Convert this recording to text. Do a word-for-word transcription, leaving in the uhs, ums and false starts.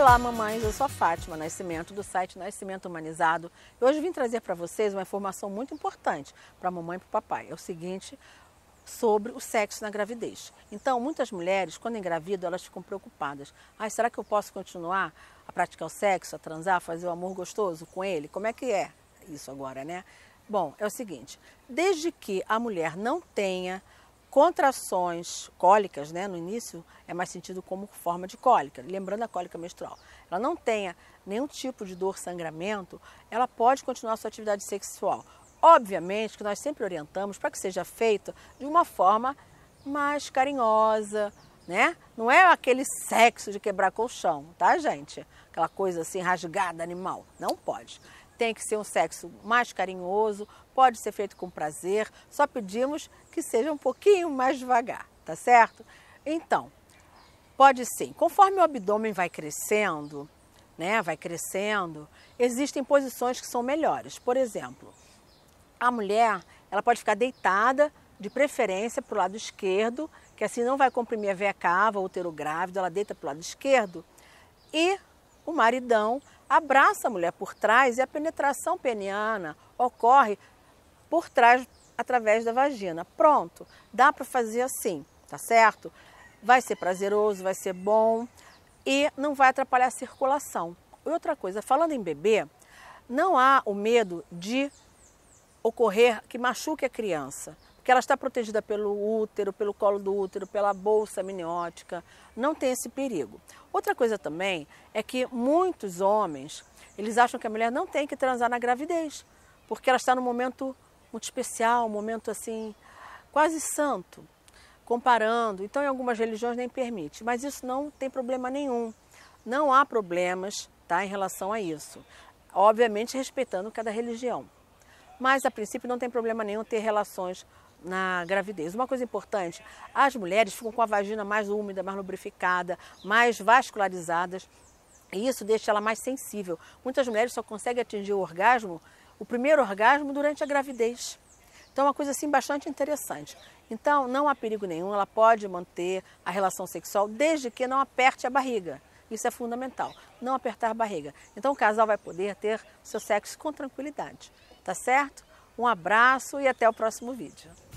Olá mamães, eu sou a Fátima Nascimento do site Nascimento Humanizado e hoje vim trazer para vocês uma informação muito importante para a mamãe e para o papai. É o seguinte, sobre o sexo na gravidez. Então muitas mulheres quando engravidam elas ficam preocupadas. Ai, será que eu posso continuar a praticar o sexo, a transar, a fazer o amor gostoso com ele? Como é que é isso agora, né? Bom, é o seguinte, desde que a mulher não tenha contrações cólicas, né, no início é mais sentido como forma de cólica, lembrando a cólica menstrual. Ela não tenha nenhum tipo de dor, sangramento, ela pode continuar a sua atividade sexual. Obviamente que nós sempre orientamos para que seja feito de uma forma mais carinhosa, né? Não é aquele sexo de quebrar colchão, tá, gente? Aquela coisa assim rasgada, animal, não pode. Tem que ser um sexo mais carinhoso, pode ser feito com prazer, só pedimos que seja um pouquinho mais devagar, tá certo? Então, pode sim. Conforme o abdômen vai crescendo, né, vai crescendo, existem posições que são melhores. Por exemplo, a mulher, ela pode ficar deitada, de preferência para o lado esquerdo, que assim não vai comprimir a veia cava, o útero grávido, ela deita para o lado esquerdo e o maridão abraça a mulher por trás e a penetração peniana ocorre por trás através da vagina. Pronto, dá para fazer assim, tá certo? Vai ser prazeroso, vai ser bom e não vai atrapalhar a circulação. E outra coisa, falando em bebê, não há o medo de ocorrer que machuque a criança, porque ela está protegida pelo útero, pelo colo do útero, pela bolsa amniótica, não tem esse perigo. Outra coisa também é que muitos homens, eles acham que a mulher não tem que transar na gravidez, porque ela está num momento muito especial, um momento assim, quase santo, comparando. Então, em algumas religiões nem permite, mas isso não tem problema nenhum. Não há problemas, tá, em relação a isso. Obviamente, respeitando cada religião. Mas, a princípio, não tem problema nenhum ter relações na gravidez. Uma coisa importante, as mulheres ficam com a vagina mais úmida, mais lubrificada, mais vascularizadas, e isso deixa ela mais sensível. Muitas mulheres só conseguem atingir o orgasmo, o primeiro orgasmo, durante a gravidez. Então, é uma coisa assim bastante interessante. Então, não há perigo nenhum, ela pode manter a relação sexual desde que não aperte a barriga. Isso é fundamental, não apertar a barriga. Então, o casal vai poder ter seu sexo com tranquilidade, tá certo? Um abraço e até o próximo vídeo.